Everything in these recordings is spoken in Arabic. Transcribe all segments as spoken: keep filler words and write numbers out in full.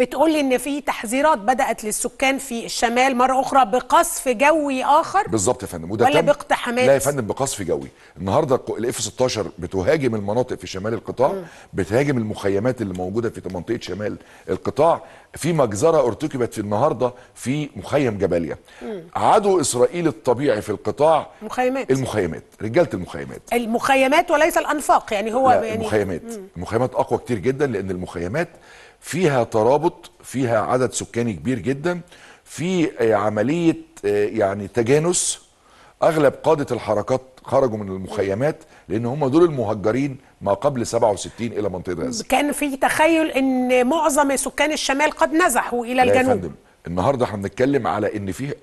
بتقول ان في تحذيرات بدات للسكان في الشمال مره اخرى بقصف جوي اخر. بالظبط يا فندم، وده ولا باقتحامات؟ لا يا فندم، بقصف جوي. النهارده الاف ستاشر بتهاجم المناطق في شمال القطاع، م. بتهاجم المخيمات اللي موجوده في منطقه شمال القطاع. في مجزره ارتكبت في النهارده في مخيم جباليا. م. عدو اسرائيل الطبيعي في القطاع مخيمات. المخيمات، رجاله المخيمات، المخيمات وليس الانفاق. يعني هو يعني المخيمات، م. المخيمات اقوى كتير جدا، لان المخيمات فيها ترابط، فيها عدد سكاني كبير جدا، في عملية يعني تجانس. أغلب قادة الحركات خرجوا من المخيمات لأن هم دول المهجرين ما قبل سبعة وستين إلى منطقة غزة. كان في تخيل أن معظم سكان الشمال قد نزحوا إلى الجنوب. لا يا فندم، النهاردة احنا بنتكلم على أن فيه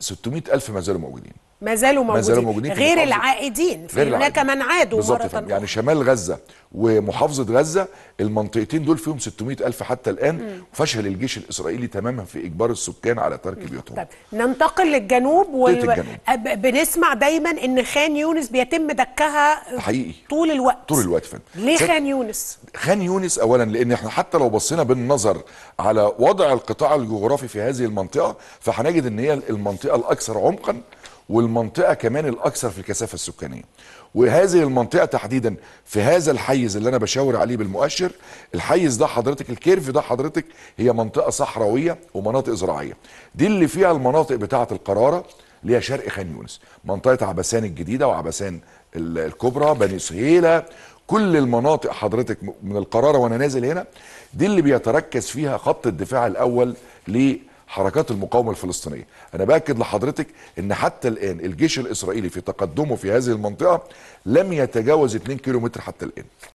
ستمائة ألف ما زالوا موجودين. ما زالوا موجودين, ما زالوا موجودين غير العائدين، في هناك من عادوا مرة أخرى. يعني شمال غزة ومحافظة غزة المنطقتين دول فيهم ستمائة ألف حتى الآن. مم. وفشل الجيش الإسرائيلي تماما في إجبار السكان على ترك بيوتهم. طب ننتقل للجنوب. وال... بنسمع دايما إن خان يونس بيتم دكها حقيقي طول الوقت. طول الوقت فن. ليه ست... خان يونس؟ خان يونس أولا لأن احنا حتى لو بصينا بالنظر على وضع القطاع الجغرافي في هذه المنطقة فهنجد إن هي المنطقة الأكثر عمقا والمنطقة كمان الأكثر في الكثافة السكانية. وهذه المنطقة تحديدا في هذا الحيز اللي أنا بشاور عليه بالمؤشر، الحيز ده حضرتك الكيرف ده حضرتك هي منطقة صحراوية ومناطق زراعية. دي اللي فيها المناطق بتاعة القرارة اللي هي شرق خان يونس، منطقة عبسان الجديده وعبسان الكبرى، بني سهيله، كل المناطق حضرتك من القرارة وأنا نازل هنا دي اللي بيتركز فيها خط الدفاع الأول ل حركات المقاومة الفلسطينية. أنا بأكد لحضرتك أن حتى الآن الجيش الإسرائيلي في تقدمه في هذه المنطقة لم يتجاوز اتنين كيلومتر حتى الآن.